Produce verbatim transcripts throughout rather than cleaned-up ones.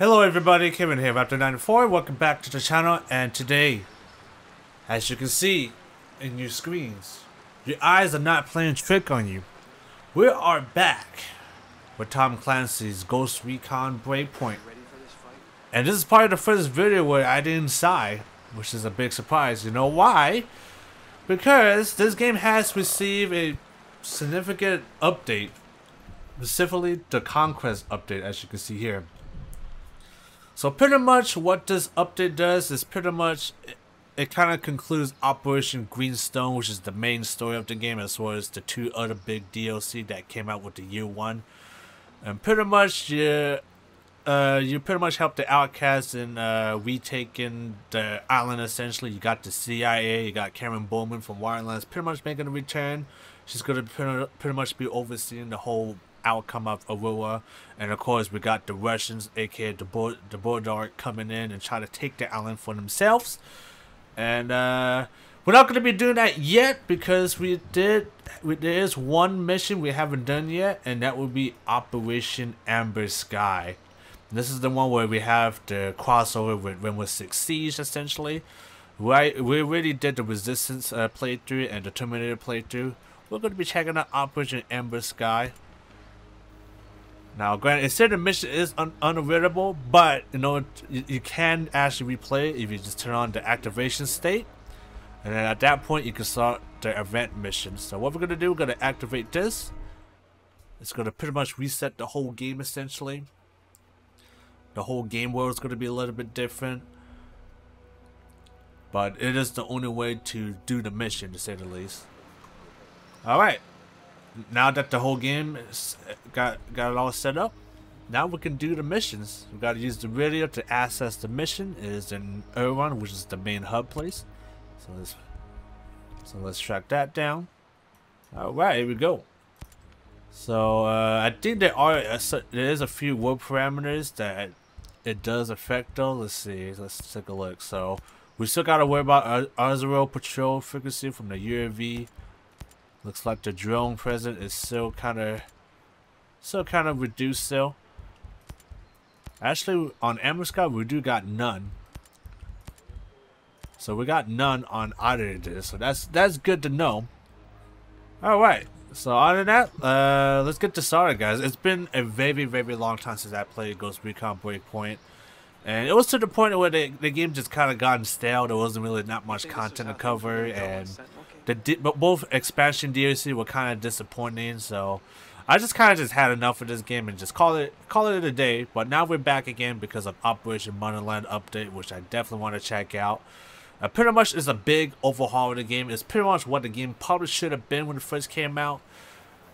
Hello everybody, Kevin here, Raptor ninety-four, welcome back to the channel, and today, as you can see in your screens, your eyes are not playing trick on you. We are back with Tom Clancy's Ghost Recon Breakpoint. And this is part of the first video where I didn't sigh, which is a big surprise. You know why? Because this game has received a significant update, specifically the Conquest update, as you can see here. So pretty much what this update does is pretty much it, it kind of concludes Operation Greenstone, which is the main story of the game, as well as the two other big D L C that came out with the year one. And pretty much you, uh, you pretty much help the outcasts in uh, retaking the island. Essentially, you got the C I A, you got Karen Bowman from Wildlands, pretty much making a return. She's gonna pretty, pretty much be overseeing the whole outcome of Aurora, and of course we got the Russians, aka the Bo the Bulldog, coming in and try to take the island for themselves. And uh, we're not going to be doing that yet, because we did we, there is one mission we haven't done yet, and that would be Operation Amber Sky. And this is the one where we have the crossover with Rainbow Six Siege, essentially. Right, we already did the Resistance uh, playthrough and the Terminator playthrough. We're going to be checking out Operation Amber Sky. Now, granted, it said the mission is un unavailable, but you know you, you can actually replay it if you just turn on the activation state, and then at that point you can start the event mission. So what we're gonna do, we're gonna activate this. It's gonna pretty much reset the whole game essentially. The whole game world is gonna be a little bit different, but it is the only way to do the mission, to say the least. All right. Now that the whole game got got it all set up, now we can do the missions. We got to use the radio to access the mission. It is in Erron, which is the main hub place. So let's so let's track that down. All right, here we go. So uh, I think there are a, there is a few word parameters that it does affect though. Let's see. Let's take a look. So we still got to worry about Azrael patrol frequency from the U A V. Looks like the drone present is still kind of, still kind of reduced still. Actually, on Amber Sky we do got none. So we got none on either of this. So that's that's good to know. All right. So other than that, uh, let's get to started, guys. It's been a very, very long time since I played Ghost Recon Breakpoint, and it was to the point where the the game just kind of gotten stale. There wasn't really not much content to cover, and The D but both expansion D L C were kind of disappointing, so I just kind of just had enough of this game and just call it call it a day. But now we're back again because of Operation Motherland update, which I definitely want to check out. Uh, pretty much is a big overhaul of the game. It's pretty much what the game probably should have been when it first came out.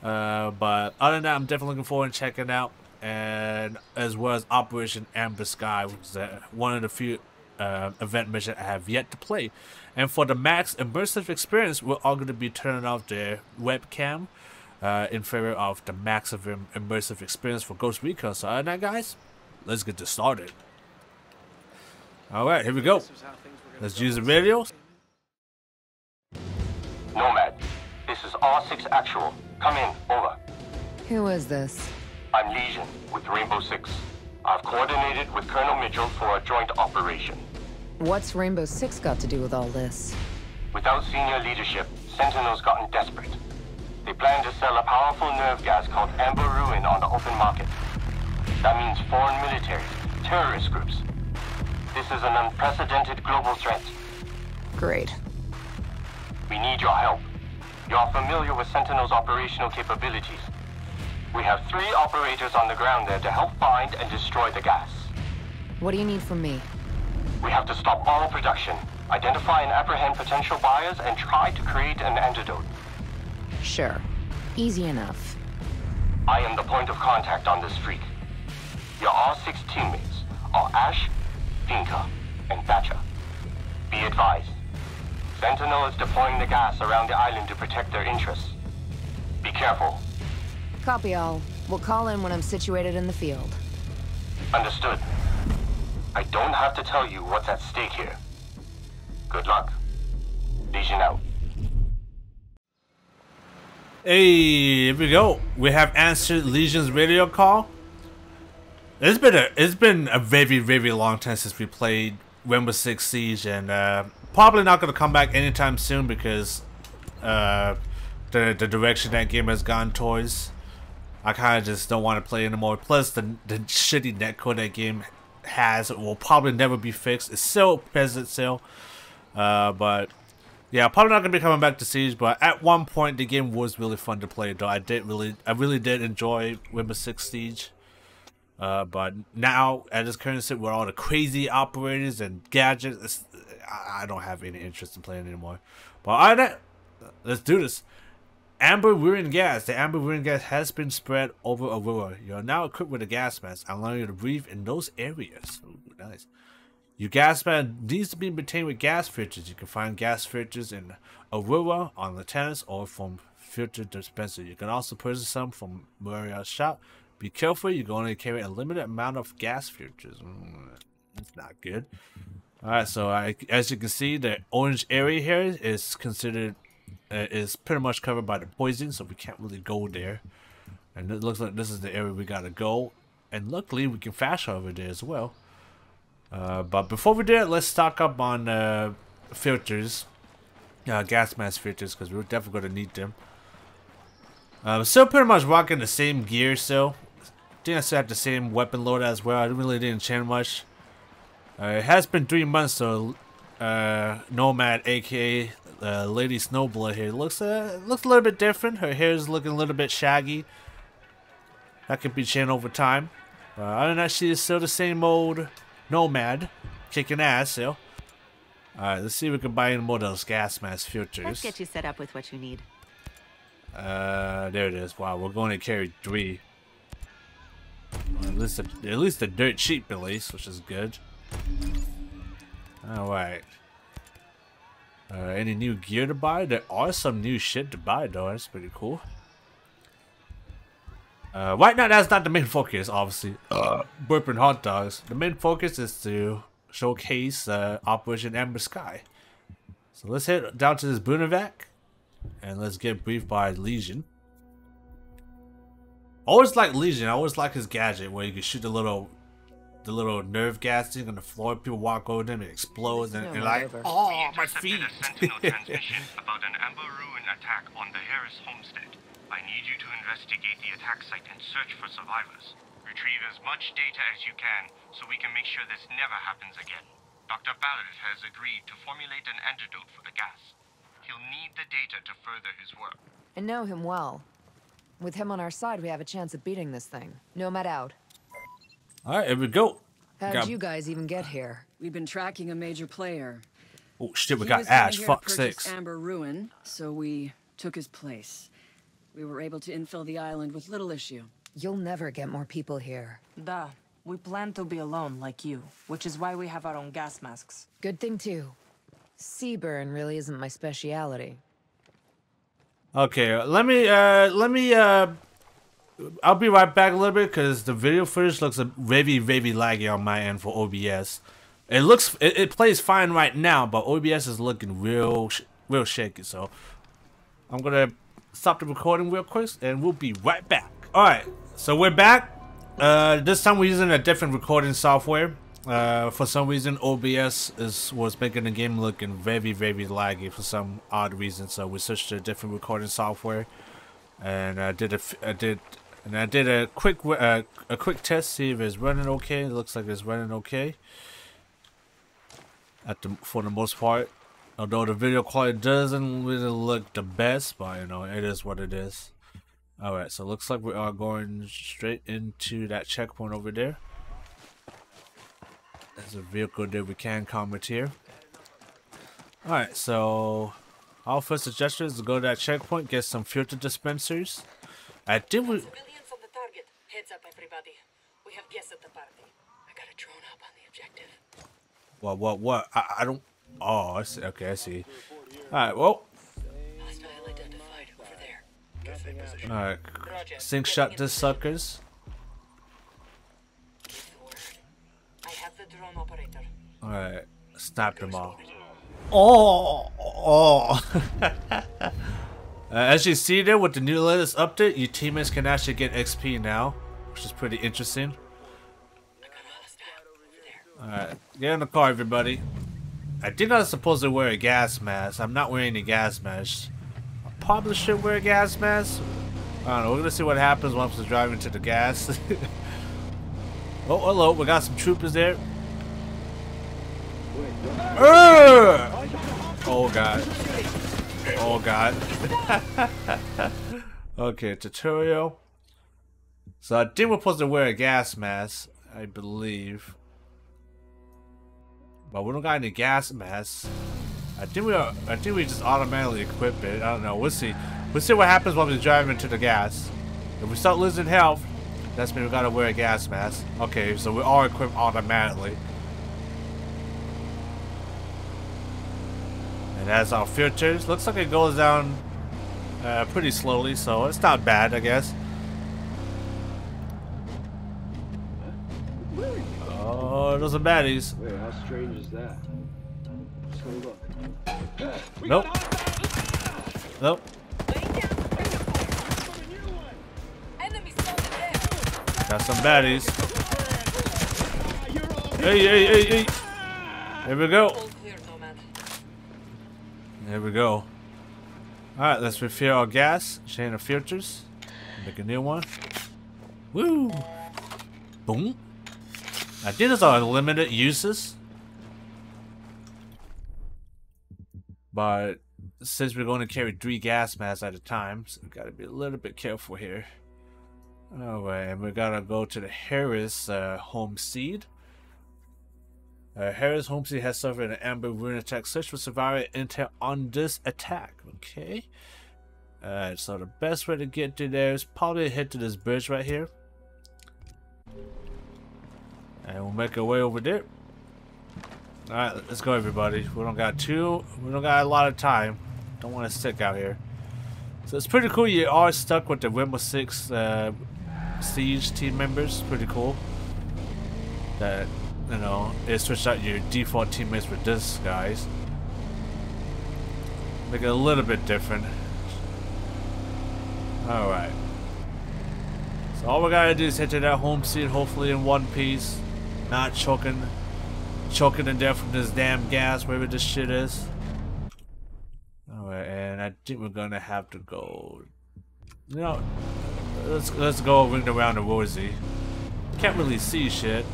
Uh, but other than that, I'm definitely looking forward to checking it out, and as well as Operation Amber Sky, which is uh, one of the few Uh, event mission I have yet to play. And for the max immersive experience, we're all going to be turning off the webcam uh, in favor of the max of im immersive experience for Ghost Recon. So other than that, guys, let's get this started. Alright, here we go. Let's use the radio. Nomad, this is R six Actual. Come in, over. Who is this? I'm Legion with Rainbow Six. I've coordinated with Colonel Mitchell for a joint operation. What's Rainbow Six got to do with all this? Without senior leadership, Sentinel's gotten desperate. They plan to sell a powerful nerve gas called Amber Ruin on the open market. That means foreign military, terrorist groups. This is an unprecedented global threat. Great. We need your help. You're familiar with Sentinel's operational capabilities. We have three operators on the ground there to help find and destroy the gas. What do you need from me? We have to stop all production, identify and apprehend potential buyers, and try to create an antidote. Sure. Easy enough. I am the point of contact on this freak. Your R six teammates are Ash, Finka, and Thatcher. Be advised. Sentinel is deploying the gas around the island to protect their interests. Be careful. Copy all. We'll call in when I'm situated in the field. Understood. I don't have to tell you what's at stake here. Good luck. Lesion out. Hey, here we go. We have answered Legion's radio call. It's been a it's been a very very long time since we played Rainbow Six Siege, and uh, probably not going to come back anytime soon because uh, the the direction that game has gone towards, I kind of just don't want to play anymore. Plus, the the shitty netcode that game has will probably never be fixed. It's still present still, uh, but yeah, probably not going to be coming back to Siege. But at one point, the game was really fun to play. Though I did really I really did enjoy Rainbow Six Siege. Uh, but now, at this current state, with all the crazy operators and gadgets, it's, I, I don't have any interest in playing anymore. But all right, let's do this. Amber Ruin gas. The Amber Ruin gas has been spread over Aurora. You are now equipped with a gas mask, allowing you to breathe in those areas. Ooh, nice. Your gas mask needs to be maintained with gas filters. You can find gas filters in Aurora, on the terrace, or from filter dispenser. You can also purchase some from Maria's shop. Be careful, you're going to carry a limited amount of gas futures. Mm, that's not good. Alright, so I, as you can see, the orange area here is considered, uh, is pretty much covered by the poison, so we can't really go there. And it looks like this is the area we gotta go. And luckily, we can fast over there as well. Uh, but before we do it, let's stock up on uh, filters, uh, gas mask filters, because we're definitely going to need them. I'm uh, still pretty much rocking the same gear still. I think I still have the same weapon load as well. I really didn't change much. Uh, it has been three months, so uh, Nomad, aka uh, Lady Snowblood here, looks uh, looks a little bit different. Her hair is looking a little bit shaggy. That could be changed over time. Uh, other than that, she is still the same old Nomad, kicking ass still. All right, let's see if we can buy any more of those gas mask filters. Let's get you set up with what you need. Uh, there it is. Wow, we're going to carry three. Well, at least, the, at least the dirt cheap, at least, which is good. All right. Uh, any new gear to buy? There are some new shit to buy, though. That's pretty cool. Uh, right now, that's not the main focus, obviously. Uh, burping hot dogs. The main focus is to showcase uh, Operation Amber Sky. So let's head down to this Brunovac. And let's get briefed by Lesion. I always like Lesion. I always like his gadget where you can shoot the little, the little nerve gas thing on the floor. People walk over them, it explodes, and they're like, "Oh, my feet!" Sentinel transmission about an Amber Ruin attack on the Harris Homestead. I need you to investigate the attack site and search for survivors. Retrieve as much data as you can, so we can make sure this never happens again. Doctor Ballard has agreed to formulate an antidote for the gas. He'll need the data to further his work. I know him well. With him on our side, we have a chance of beating this thing. Nomad out. All right, here we go. How did you guys even get here? We've been tracking a major player. Oh shit, we got Ash. Fuck sakes. Amber Ruin, so we took his place. We were able to infill the island with little issue. You'll never get more people here. Da, we plan to be alone like you, which is why we have our own gas masks. Good thing too. Seaburn really isn't my speciality. Okay, let me, uh, let me, uh, I'll be right back a little bit because the video footage looks very, very laggy on my end for O B S. It looks, it, it plays fine right now, but O B S is looking real, sh real shaky. So I'm gonna stop the recording real quick and we'll be right back. All right, so we're back. Uh, this time we're using a different recording software. Uh, for some reason, O B S is was making the game looking very, very laggy for some odd reason. So we switched to a different recording software, and I did a, I did, and I did a quick, uh, a quick test, see if it's running okay. It looks like it's running okay, at the for the most part. Although the video quality doesn't really look the best, but you know it is what it is. All right, so it looks like we are going straight into that checkpoint over there. There's a vehicle that we can commandeer. Alright, so our first suggestion is to go to that checkpoint, get some filter dispensers. I think we civilians on the target. Heads up everybody. We have guests at the party. I got a drone up on the objective. What what what? I, I don't oh I see okay, I see. Alright, well. Hostile identified over there. Alright. Sink shot this suckers. Alright, snap them all. Oh, oh. uh, as you see there with the new latest update, your teammates can actually get X P now, which is pretty interesting. Alright, get in the car, everybody. I did not suppose to wear a gas mask. I'm not wearing a gas mask. I probably should wear a gas mask. I don't know. We're gonna see what happens once we're driving to the gas. Oh, hello. We got some troopers there. Urgh! Oh god. Oh god. Okay, tutorial. So I did was supposed to wear a gas mask, I believe. But we don't got any gas masks. I think we are, I think we just automatically equip it. I don't know. We'll see. We'll see what happens when we drive into the gas. If we start losing health, that's when we gotta wear a gas mask. Okay, so we are equipped automatically. And that's our filters. Looks like it goes down uh, pretty slowly, so it's not bad, I guess. Oh, those are baddies. Wait, how strange is that? Let's go look. Nope. Nope. Got some baddies. Hey, hey, hey, hey. Here we go. There we go. Alright, let's refill our gas. Chain of filters. Make a new one. Woo! Boom. I did this on limited uses. But since we're going to carry three gas masks at a time, so we've got to be a little bit careful here. Alright, and we gotta go to the Harris uh, Homestead. Uh, Harris Homestead has suffered an Amber Ruin attack. Search for survivor intel on this attack. Okay. Alright, so the best way to get to there is probably head to this bridge right here. And we'll make our way over there. Alright, let's go, everybody. We don't got too, we don't got a lot of time. Don't want to stick out here. So it's pretty cool you are stuck with the Rainbow Six uh, Siege team members. Pretty cool that, you know, it switched out your default teammates with this guys. Make it a little bit different. Alright. So all we gotta do is head to that home seat, hopefully in one piece. Not choking, choking to death from this damn gas, wherever this shit is. I think we're gonna have to go. You know, let's let's go ring around the rosy. Can't really see shit.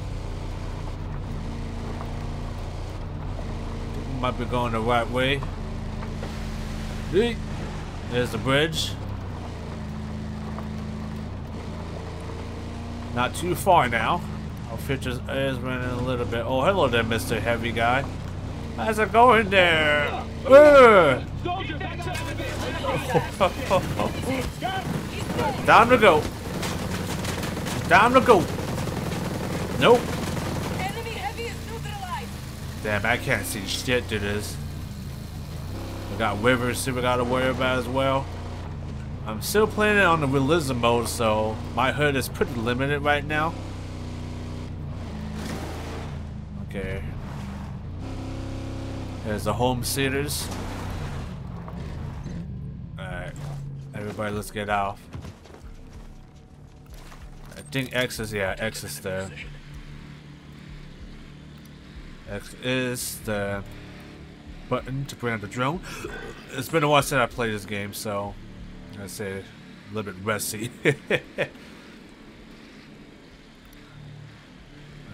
Might be going the right way. There's the bridge. Not too far now. Our filters is running a little bit. Oh, hello there, Mister Heavy Guy. How's it going there? Uh. Time to go. Time to go. Nope. Damn, I can't see shit through this. We got rivers too we gotta worry about as well. I'm still playing it on the realism mode, so my H U D is pretty limited right now. Okay. There's the home seaters. Alright. Everybody, let's get off. I think X is, yeah, X is there. X is the button to bring out the drone. It's been a while since I played this game, so I'd say a little bit rusty.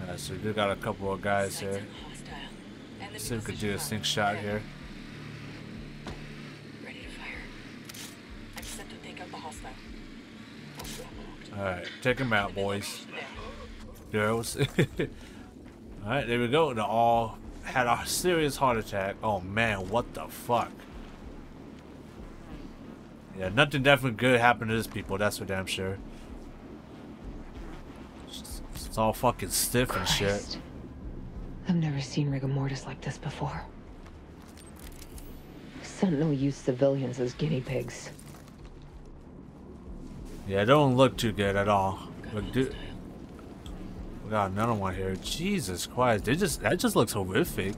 Alright, so we got a couple of guys here. Let's see if we could do a sink shot here. Ready to fire. I'm set to take out the hostile. Alright, take him out, boys. Girls. Alright, there we go. They all had a serious heart attack. Oh man, what the fuck? Yeah, nothing definitely good happened to these people, that's for damn sure. It's all fucking stiff and shit. I've never seen rigor mortis like this before. Sentinel used civilians as guinea pigs. Yeah, it don't look too good at all. Look, dude, we got another one here. Jesus Christ, they just that just looks horrific.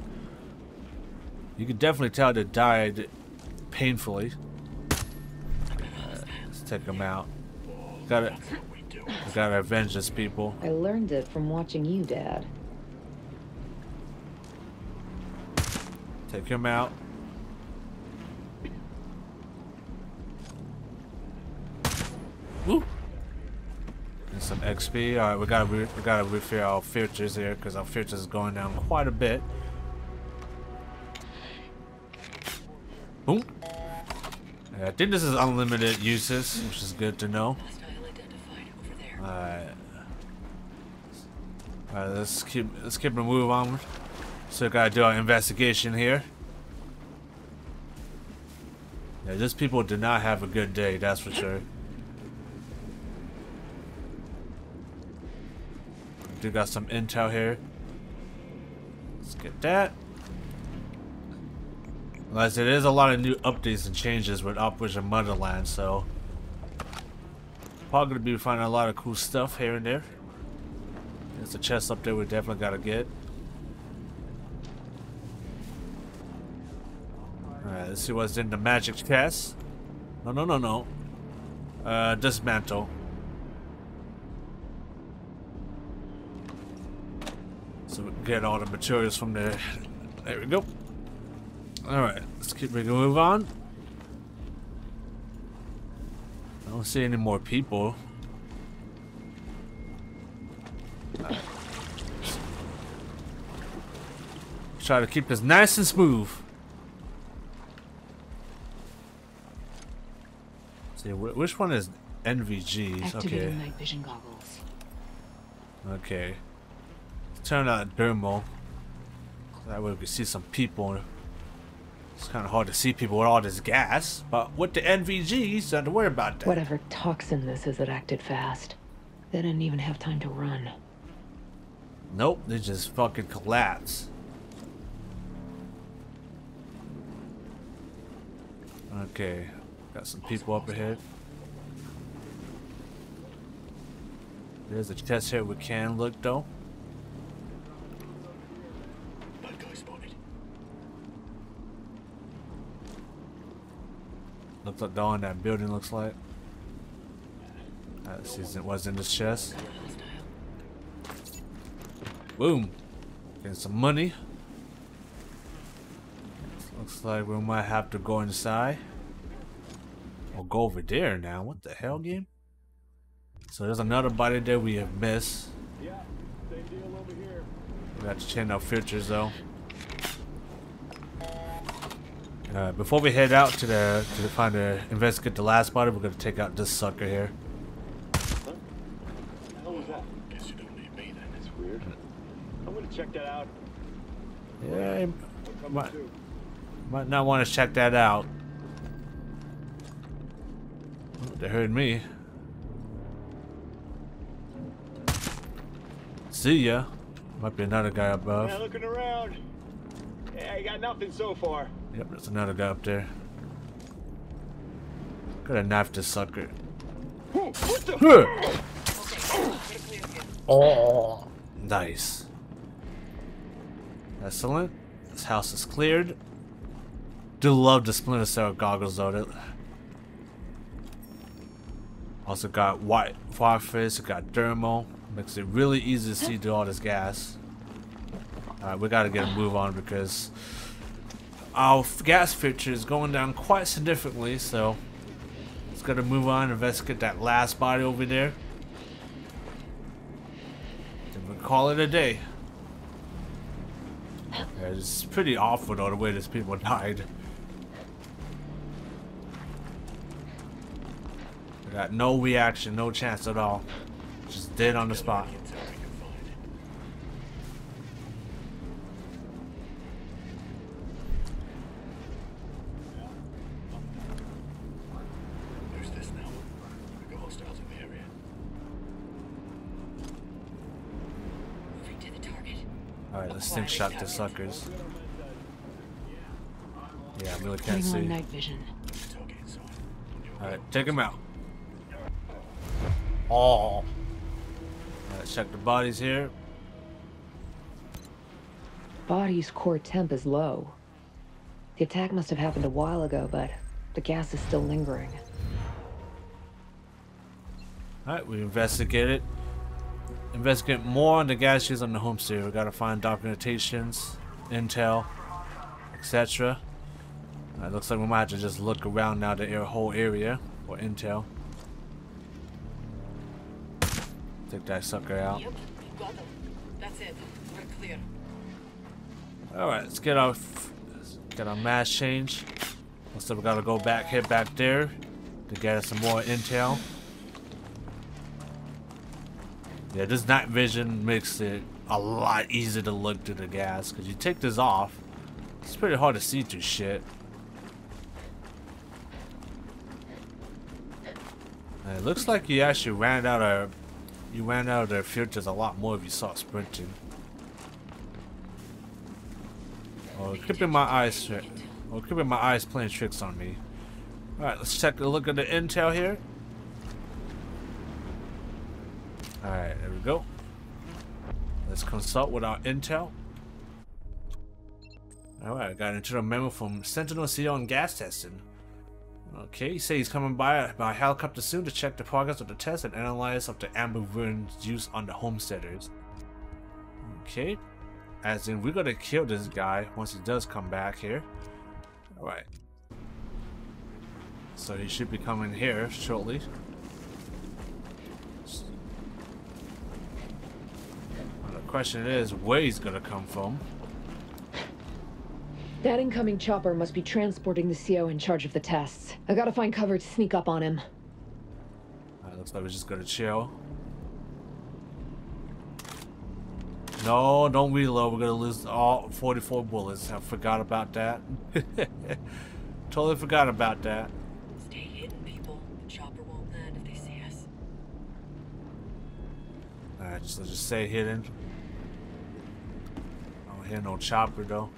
You can definitely tell they died painfully. Right, let's take them out. Got it. Got to avenge this people. I learned it from watching you, Dad. Take him out. Woo! And some X P. All right, we gotta re we gotta refill our futures here because our futures is going down quite a bit. Boom. Yeah, I think this is unlimited uses, which is good to know. All right. All right, let's keep let's keep the move on. So we gotta do our investigation here. Yeah, these people did not have a good day, that's for sure. We got some intel here. Let's get that. Like I said, there's a lot of new updates and changes with Operation Motherland, so probably gonna be finding a lot of cool stuff here and there. There's a chest up there we definitely gotta get. Alright, let's see what's in the magic chest. No, no, no, no. Uh, dismantle. So we can get all the materials from there. There we go. Alright, let's keep making a move on. I don't see any more people. Right. Try to keep this nice and smooth. Let's see, wh which one is N V Gs? Okay. Night vision goggles. Okay. Let's turn out thermal. That way we can see some people. It's kind of hard to see people with all this gas, but with the N V Gs, don't have to worry about that. Whatever toxin this is, it acted fast. They didn't even have time to run. Nope, they just fucking collapse. Okay, got some people up ahead. There's a chest here we can look though. Looks like all in that building looks like. Let's see what's in this chest. Boom. Getting some money. Looks like we might have to go inside. Or go over there now. What the hell, game? So there's another body there we have missed. Yeah, same deal over here. We got to change our futures though. Uh, before we head out to the to find the investigate the last body, we're gonna take out this sucker here. Huh? What was that? Guess you don't need me then. That's weird. I'm gonna check that out. Yeah, I might, might not want to check that out. Oh, they heard me. See ya. Might be another guy above. Yeah, looking around. Yeah, I got nothing so far. Yep, there's another guy up there. Gotta knife this sucker. What the? Huh. Oh, nice. Excellent. This house is cleared. Do love the Splinter Cell goggles on it. Also got white fireflies, got thermal. Makes it really easy to see through all this gas. Alright, we gotta get a move on because our gas feature is going down quite significantly, so it's gonna move on and investigate that last body over there. Then we'll call it a day. Yeah, it's pretty awful though the way these people died. We got no reaction, no chance at all. Just dead on the spot. Alright, let's stink shot the suckers. Yeah, I really can't see. Alright, take him out. Oh. All right, let's check the bodies here. Body's core temp is low. The attack must have happened a while ago, but the gas is still lingering. Alright, we investigated. Investigate more on the gas sheets on the homestead. We gotta find documentations, intel, et cetera. Uh, looks like we might have to just look around now the air, whole area for intel. Take that sucker out. Yep, got it. That's it. We're clear. All right, let's get our let's get our mass change. So we gotta go back, head back there to get us some more intel. Yeah, this night vision makes it a lot easier to look through the gas, because you take this off, it's pretty hard to see through shit. And it looks like you actually ran out of you ran out of their filters a lot more if you saw sprinting. Oh, keeping my eyes shut. Oh, keeping my eyes playing tricks on me. All right, let's take a look at the intel here. All right, there we go. Let's consult with our intel. All right, I got an internal memo from Sentinel C E O on gas testing. Okay, he says he's coming by by helicopter soon to check the progress of the test and analyze of the Amber Ruin's use on the homesteaders. Okay, as in we're gonna kill this guy once he does come back here. All right. So he should be coming here shortly. Well, the question is where he's gonna come from. That incoming chopper must be transporting the C O in charge of the tests. I gotta find cover to sneak up on him. All right, looks like we're just gonna chill. No, don't reload. We're gonna lose all forty-four bullets. I forgot about that. Totally forgot about that. Stay hidden, people. The chopper won't land if they see us. Alright, so just stay hidden. I don't hear no chopper though.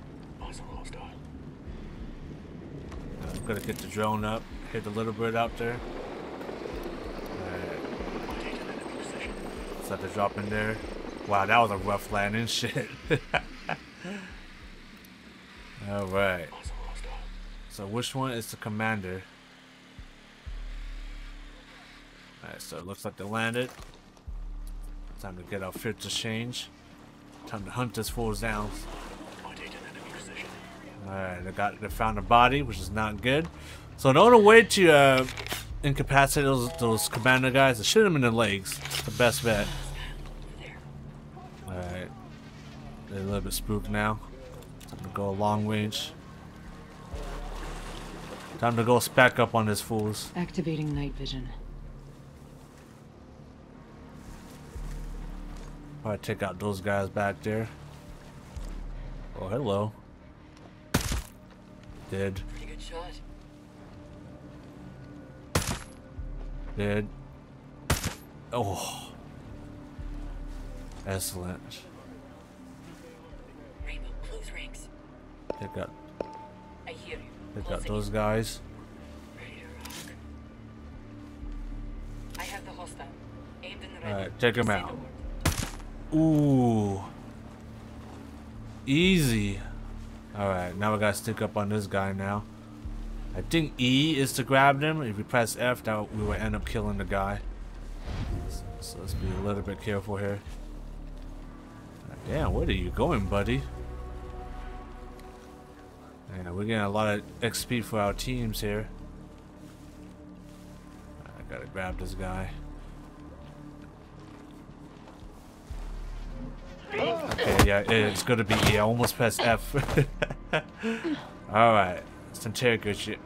Awesome, hostile. Right, I'm gonna get the drone up. Hit the little bird out there. Alright. Set the drop in there. Wow, that was a rough landing, shit. Alright. So which one is the commander? Alright, so it looks like they landed. Time to get our filter change. Time to hunt this fool's down. Alright, they got they found a body, which is not good. So the only way to uh, incapacitate those, those commander guys is shoot them in the legs. It's the best bet. Alright, they're a little bit spooked now. Time to go long range. Time to go spec up on this fools. Activating night vision. Alright, take out those guys back there. Oh, hello. Dead. Pretty good shot. Dead. Oh. Excellent. Rainbow, close ranks. Pick up. I hear you. Pick up those guys. I have the hostile. Aimed in the right. Alright, take him out. Ooh. Easy. Alright, now we gotta stick up on this guy now. I think E is to grab them. If we press F, that we will end up killing the guy. So let's be a little bit careful here. Damn, where are you going, buddy? Yeah, we're getting a lot of X P for our teams here. I gotta grab this guy. Okay, yeah, it's gonna be E. I almost pressed F. Alright, let's interrogate you.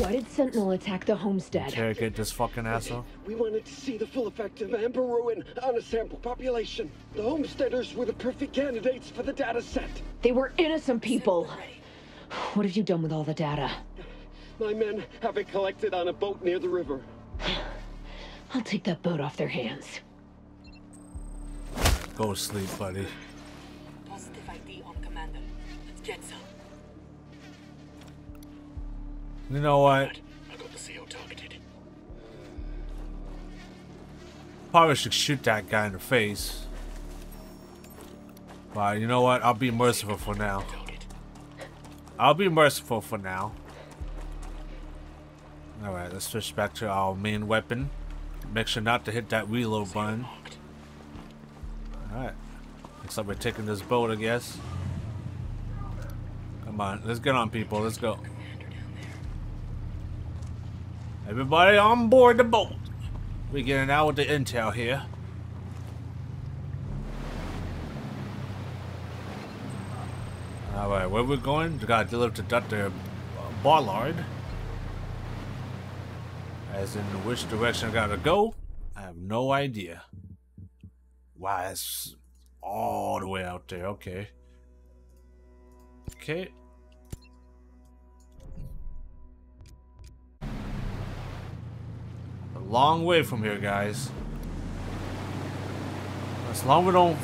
Why did Sentinel attack the homestead? Interrogate this fucking asshole. We wanted to see the full effect of Amber Ruin on a sample population. The homesteaders were the perfect candidates for the data set. They were innocent people. What have you done with all the data? My men have it collected on a boat near the river. I'll take that boat off their hands. Go to sleep, buddy. Positive I D on commander. Let's get some. You know what? I got the C O targeted. Probably should shoot that guy in the face. But you know what? I'll be merciful for now. I'll be merciful for now. Alright, let's switch back to our main weapon. Make sure not to hit that reload button. Alright. Looks like we're taking this boat, I guess. Come on, let's get on, people. Let's go. Everybody on board the boat. We're getting out with the intel here. Alright, where we're going? We gotta deliver to Doctor Ballard. As in which direction I gotta go, I have no idea. Wow, it's all the way out there. Okay. Okay. A long way from here, guys. As long as we don't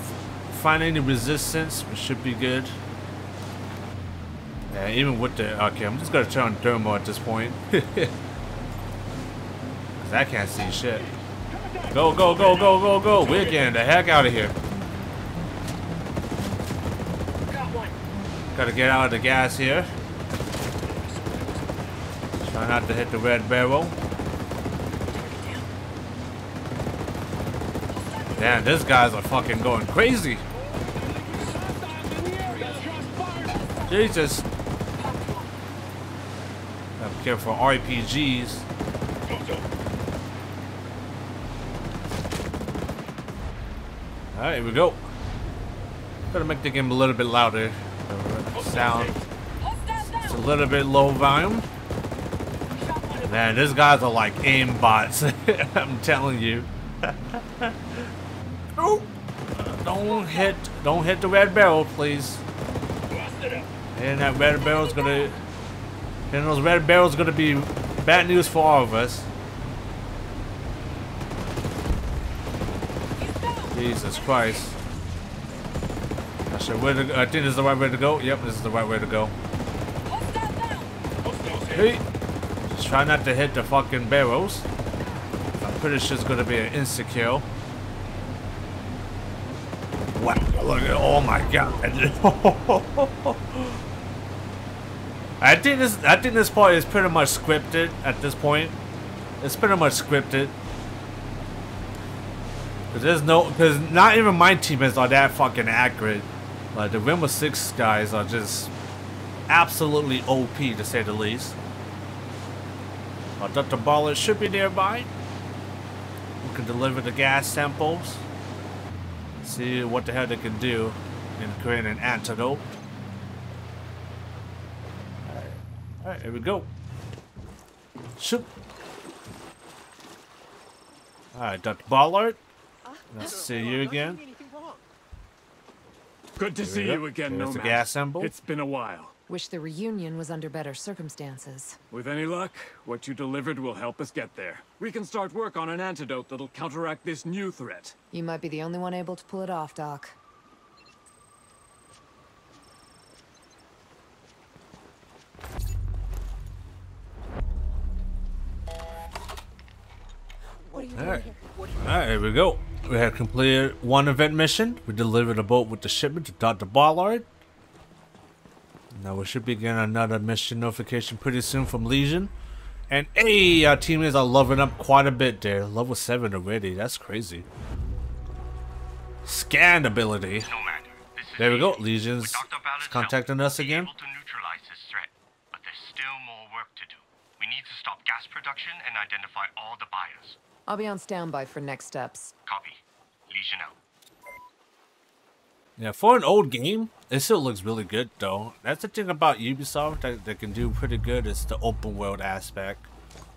find any resistance, we should be good. Yeah, even with the... Okay, I'm just gonna turn on thermal at this point. Cause I can't see shit. Go, go, go, go, go, go! We're getting the heck out of here. Gotta get out of the gas here. Try not to hit the red barrel. Damn, these guys are fucking going crazy. Jesus. Gotta be careful for R P Gs. Alright, here we go. Gotta make the game a little bit louder. Sound. It's a little bit low volume. Man, these guys are like aim bots. I'm telling you. Oh, don't hit, don't hit the red barrel, please. And that red barrel's gonna, and those red barrels gonna be bad news for all of us. Jesus Christ. Where to go? I think this is the right way to go. Yep, this is the right way to go. Hey, just try not to hit the fucking barrels. I'm pretty sure it's gonna be an insta kill. Wow! Look at, oh my god! I think this. I think this part is pretty much scripted at this point. It's pretty much scripted. Cause there's no, cause not even my teammates are that fucking accurate. Like, the Rainbow Six guys are just absolutely O P, to say the least. Our Doctor Ballard should be nearby. We can deliver the gas samples. See what the hell they can do in creating an antidote. Alright, all right, here we go. Shoot. Alright, Doctor Ballard. Nice to see you again. Good to see you again, Nomad. Gas it's been a while. Wish the reunion was under better circumstances. With any luck, what you delivered will help us get there. We can start work on an antidote that'll counteract this new threat. You might be the only one able to pull it off, Doc. What are you doing here? Alright, here we go. We have completed one event mission. We delivered a boat with the shipment to Doctor Ballard. Now we should be getting another mission notification pretty soon from Legion. And hey, our teammates are leveling up quite a bit there. Level seven already. That's crazy. Scan ability. No matter. This is there we go. Legion's contacting us again. Able to neutralize this threat, but there's still more work to do. We need to stop gas production and identify all the buyers. I'll be on standby for next steps. Copy. Lesion out. Yeah, for an old game, it still looks really good, though. That's the thing about Ubisoft that they can do pretty good. It's the open world aspect.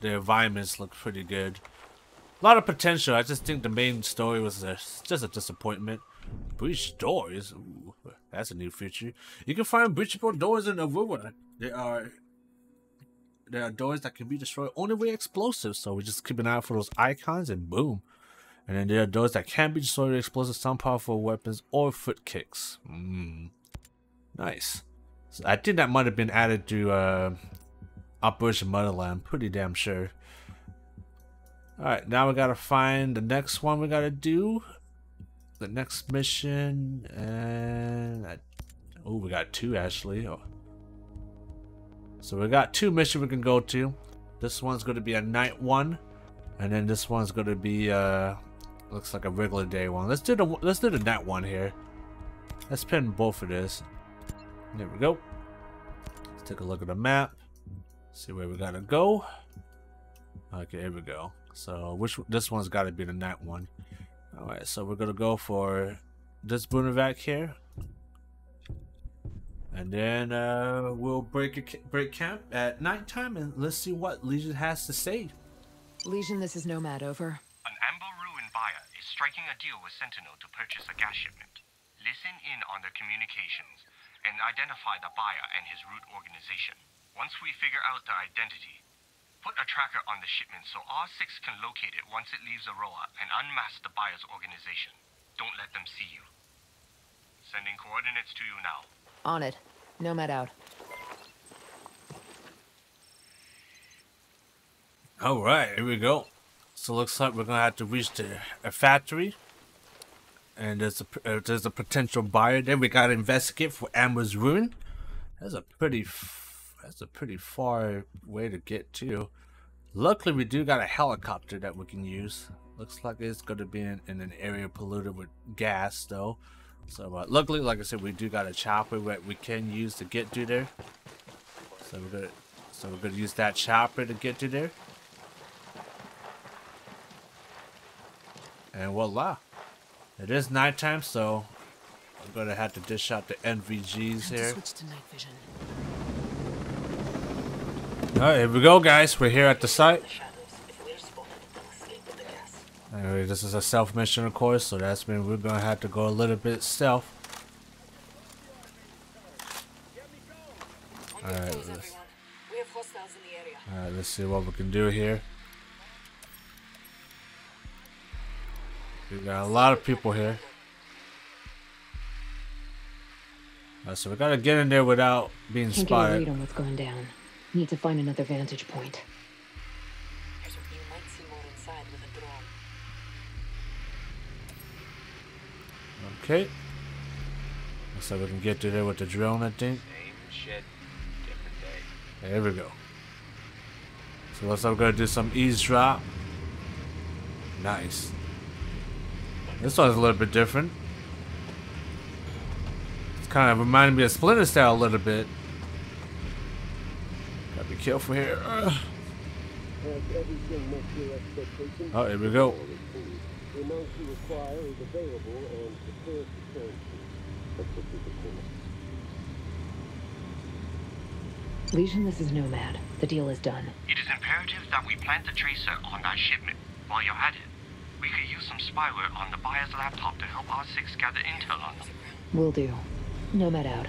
The environments look pretty good. A lot of potential. I just think the main story was a, just a disappointment. Breach doors. Ooh, that's a new feature. You can find breachable doors in Aurora. They are... There are doors that can be destroyed only with explosives, so we just keep an eye out for those icons and boom. And then there are doors that can be destroyed with explosives, some powerful weapons, or foot kicks. Mm. Nice. So I think that might have been added to uh, Operation Motherland, pretty damn sure. Alright, now we gotta find the next one we gotta do. The next mission, and... I... Oh, we got two actually. Oh. So we got two missions we can go to. This one's going to be a night one, and then this one's going to be uh looks like a regular day one. Let's do the let's do the night one here. Let's pin both of this. There we go. Take a look at the map. See where we gotta go. Okay, here we go. So which this one's gotta be the night one. Alright, so we're gonna go for this Brunovac here. And then uh, we'll break a, break camp at nighttime and let's see what Legion has to say. Legion, this is Nomad, over. An Amber Ruin buyer is striking a deal with Sentinel to purchase a gas shipment. Listen in on their communications and identify the buyer and his root organization. Once we figure out their identity, put a tracker on the shipment so R six can locate it once it leaves Aurora and unmask the buyer's organization. Don't let them see you. Sending coordinates to you now. On it. Nomad out. All right, here we go. So looks like we're gonna have to reach the a factory, and there's a uh, there's a potential buyer there. We gotta investigate for Amber's Ruin. That's a pretty f that's a pretty far way to get to. Luckily, we do got a helicopter that we can use. Looks like it's gonna be in, in an area polluted with gas, though. So uh, luckily, like I said, we do got a chopper that we can use to get to there. So we're gonna so we're gonna use that chopper to get to there. And voila, it is nighttime, so I'm gonna have to dish out the N V Gs here. Switch to night vision. All right, here we go, guys. We're here at the site. Anyway, this is a stealth mission, of course, so that's mean we're gonna have to go a little bit stealth. All right, let's, all right, let's see what we can do here. We got a lot of people here. Uh, so we gotta get in there without being Can't spotted. Can't get a read on what's going down. Need to find another vantage point. Here's what you might see more inside with a drone. Okay. Looks like we can get to there with the drone, I think. Same shit, different day. There we go. So looks like we're gonna do some eavesdrop. Nice. This one's a little bit different. It's kind of reminding me of Splinter Cell a little bit. Gotta be careful here. Uh. Oh, here we go. Lesion, this is Nomad. The deal is done. It is imperative that we plant the tracer on that shipment. While you're at it, we could use some spyware on the buyer's laptop to help R six gather intel on them. Will do. Nomad out.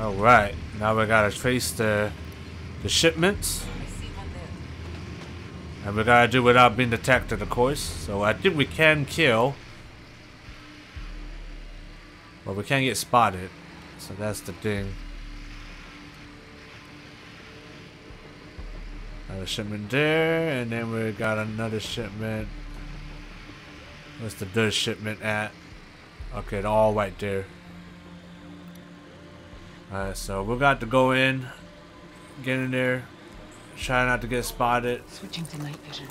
All right, now we gotta trace the the shipments, and we gotta do without being detected, of course. So I think we can kill, but we can't get spotted. So that's the thing. Another shipment there, and then we got another shipment. Where's the dirt shipment at? Okay, they're all right there. Alright, so we got to go in, get in there, try not to get spotted. Switching to night vision.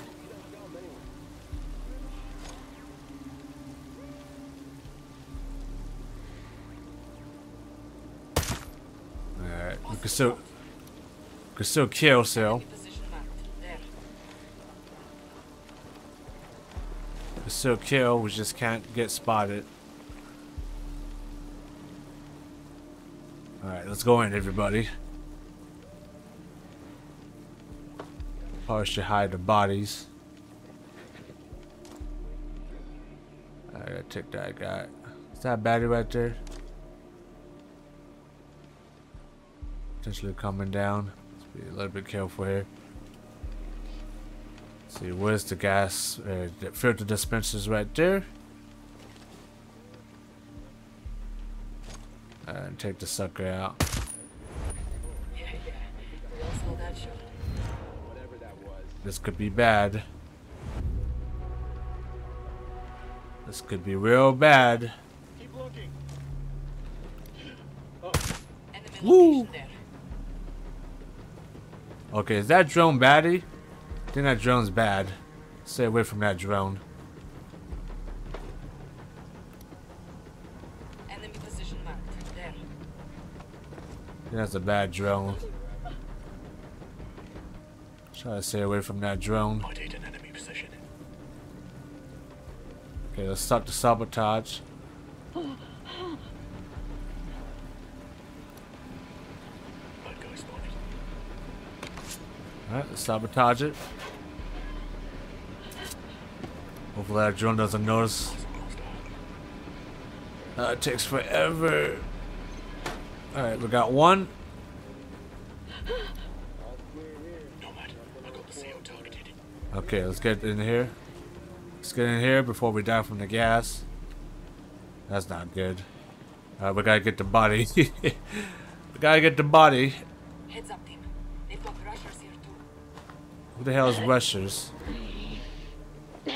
Alright, we can still, we can still kill, so. Still kill, we just can't get spotted. Alright, let's go in, everybody. Probably should hide the bodies. I gotta take that guy. Is that baddie right there? Potentially coming down. Let's be a little bit careful here. See, where's the gas? Uh, the filter dispensers right there. And take the sucker out. Yeah, yeah. We all saw that shot. Whatever that was. This could be bad. This could be real bad. Keep looking. Oh. Woo! There. Okay, is that drone baddie? I think that drone's bad. Stay away from that drone. Enemy position marked. There. That's a bad drone. Try to stay away from that drone. Okay, let's start the sabotage. Alright, let's sabotage it. Hopefully that drone doesn't notice. Uh, it takes forever. Alright, we got one. Okay, let's get in here. Let's get in here before we die from the gas. That's not good. Alright, we gotta get the body. We gotta get the body. Heads up, team. They've got rushers here too. Who the hell is rushers? We're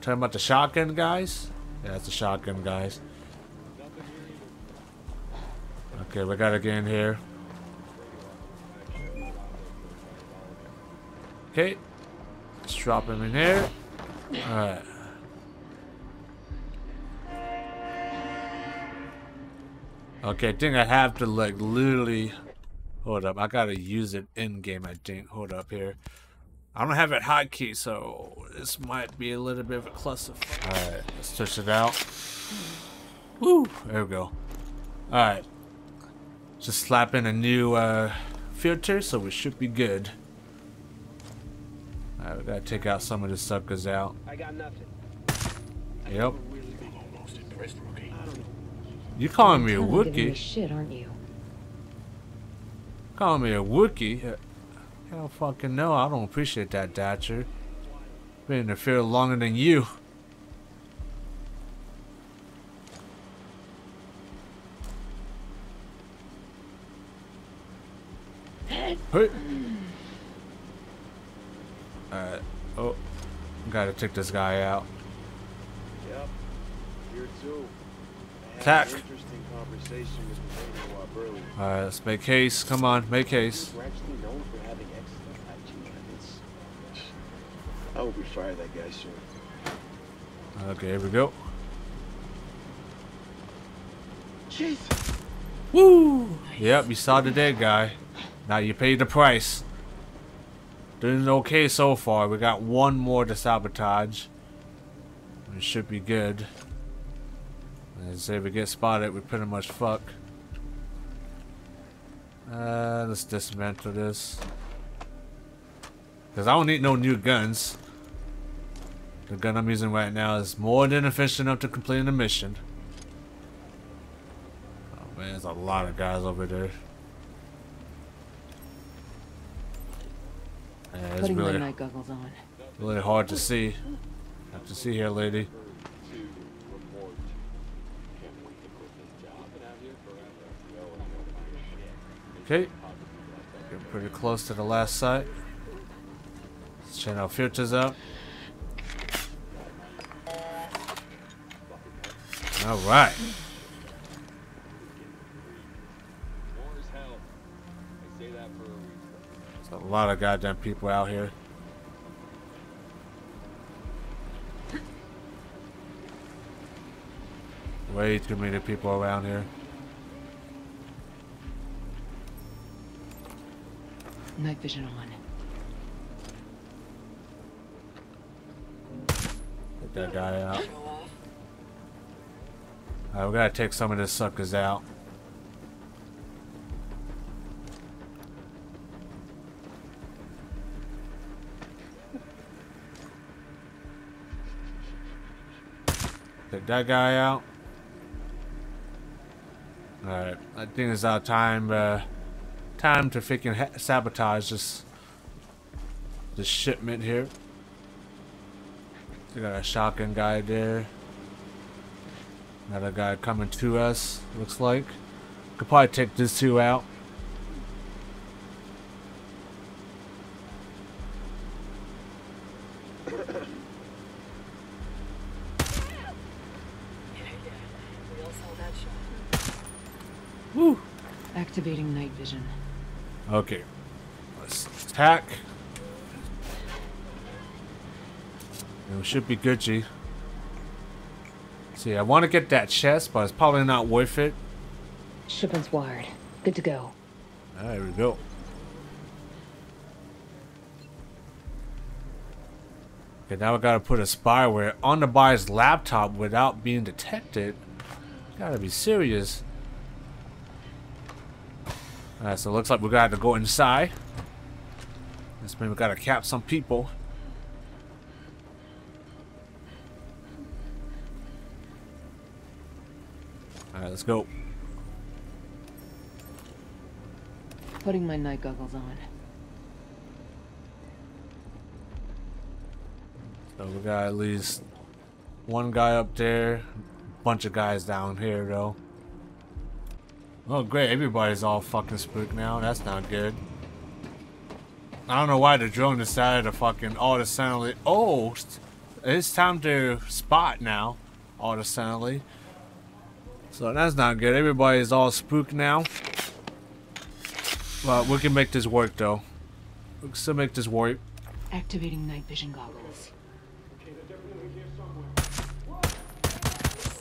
talking about the shotgun guys? Yeah, it's the shotgun guys. Okay, we gotta get in here. Okay. Let's drop him in here. Alright. Okay, I think I have to like literally hold up. I gotta use it in game, I think. Hold up here. I don't have it hotkey, so this might be a little bit of a clusterfuck. Alright, let's touch it out. Woo! There we go. Alright. Just slap in a new uh, filter, so we should be good. Alright, we gotta take out some of the suckers out. I got nothing. Yep. You calling me a Wookiee? Shit, aren't you? Calling me a Wookiee? Hell fucking no, I don't appreciate that, Thatcher. Been in the field longer than you. Hey. Alright. Oh. Gotta take this guy out. Yep. Here too. Attack. Alright, let's make haste. Come on, make haste. I hope we fire that guy soon. Okay, here we go. Jeez. Woo! Yep, you saw the dead guy. Now you paid the price. Doing okay so far. We got one more to sabotage. It should be good. And say if we get spotted, we pretty much fuck. Uh, let's dismantle this. Because I don't need no new guns. The gun I'm using right now is more than efficient enough to complete the mission. Oh man, there's a lot of guys over there. Yeah, it's really, my goggles on. Really hard to see. Have to see here, lady. Okay. Getting pretty close to the last site. Let's check our filters out. Alright. There's a lot of goddamn people out here. Way too many people around here. Night vision on. Get that guy out. Alright, we gotta take some of these suckers out. Take that guy out. Alright, I think it's our time, uh, time to freaking ha sabotage this, this shipment here. We got a shotgun guy there. Another guy coming to us, looks like. Could probably take these two out. Woo! Activating night vision. Okay, let's attack. It should be Gucci. See, I want to get that chest, but it's probably not worth it. Shipment's wired. Good to go. All right, here we go. Okay, now we gotta put a spyware on the buyer's laptop without being detected. Gotta be serious. All right, so it looks like we gotta have to go inside. This means we gotta cap some people. All right, let's go. Putting my night goggles on. So we got at least one guy up there, bunch of guys down here though. Oh great, everybody's all fucking spooked now. That's not good. I don't know why the drone decided to fucking all of a suddenly. Oh, it's time to spot now. All of a suddenly. So that's not good. Everybody's all spooked now. Well, we can make this work, though. We can still make this work. Activating night vision goggles. Okay, they're definitely here somewhere.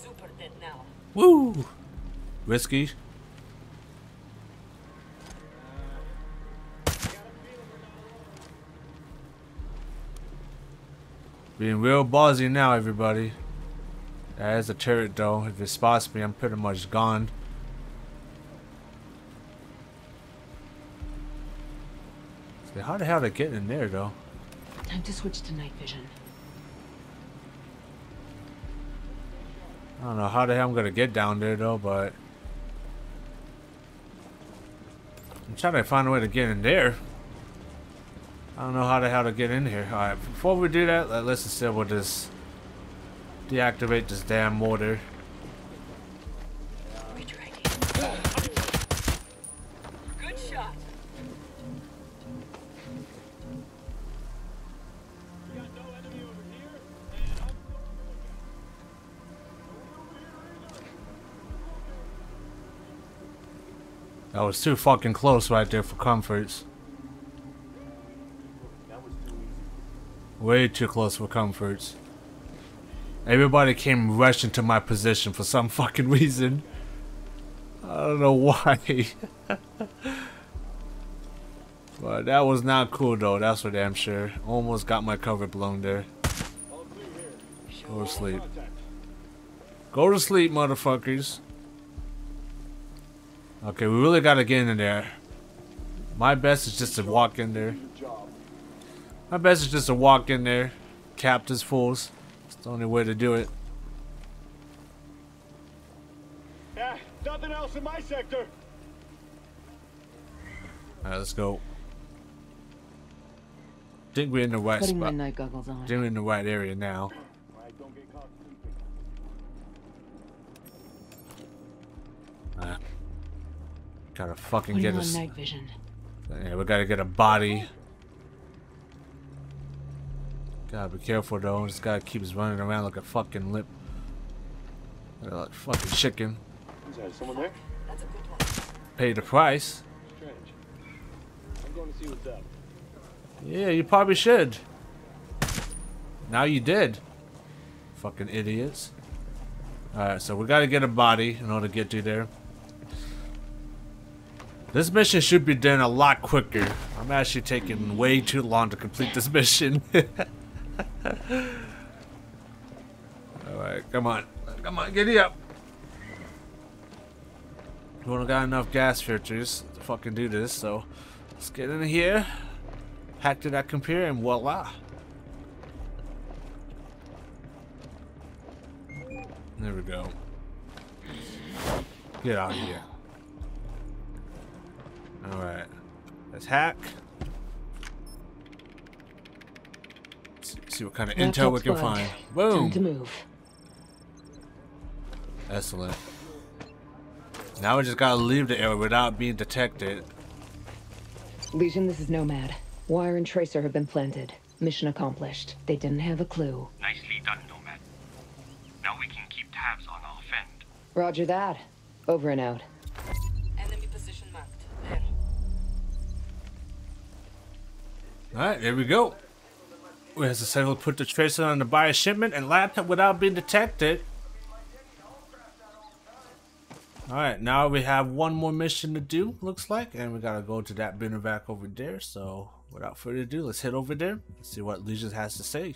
Super dead now. Woo! Risky. Being real ballsy now, everybody. That is a turret, though. If it spots me, I'm pretty much gone. How the hell are they getting in there, though? Time to switch to night vision. I don't know how the hell I'm going to get down there, though, but... I'm trying to find a way to get in there. I don't know how the hell to get in here. Alright, before we do that, let's just deal with this. Deactivate this damn mortar. That was too fucking close right there for comforts. Way too close for comforts. Everybody came rushing to my position for some fucking reason. I don't know why. But that was not cool though, that's for damn sure. Almost got my cover blown there. Go to sleep. Go to sleep, motherfuckers. Okay, we really gotta get in there. My best is just to walk in there. My best is just to walk in there. Cap these fools. It's the only way to do it. Yeah, nothing else in my sector. Alright, let's go. I think we're in the right spot. My night goggles on. I think we're in the right area now. Alright. Gotta fucking get us. Night vision. Yeah, we gotta get a body. Gotta be careful though. This guy keeps running around like a fucking lip. Like a fucking chicken. Is that someone there? That's a good one. Pay the price. Strange. I'm going to see what's up. Yeah, you probably should. Now you did. Fucking idiots. Alright, so we gotta get a body in order to get you there. This mission should be done a lot quicker. I'm actually taking way too long to complete this mission. Alright, come on. Come on, giddy up. We don't got enough gas filters to fucking do this, so let's get in here. Hack to that computer and voila. There we go. Get out of here. Alright, let's hack. Let's see what kind of laptop's intel we can find. Boom! Time to move. Excellent. Now we just gotta leave the area without being detected. Legion, this is Nomad. Wire and tracer have been planted. Mission accomplished. They didn't have a clue. Nicely done, Nomad. Now we can keep tabs on our fend. Roger that. Over and out. Alright, there we go. We have to settle put the tracer on the buyer's shipment and laptop without being detected. Alright, now we have one more mission to do, looks like, and we gotta go to that Brunovac over there, so without further ado, let's head over there and see what Legion has to say.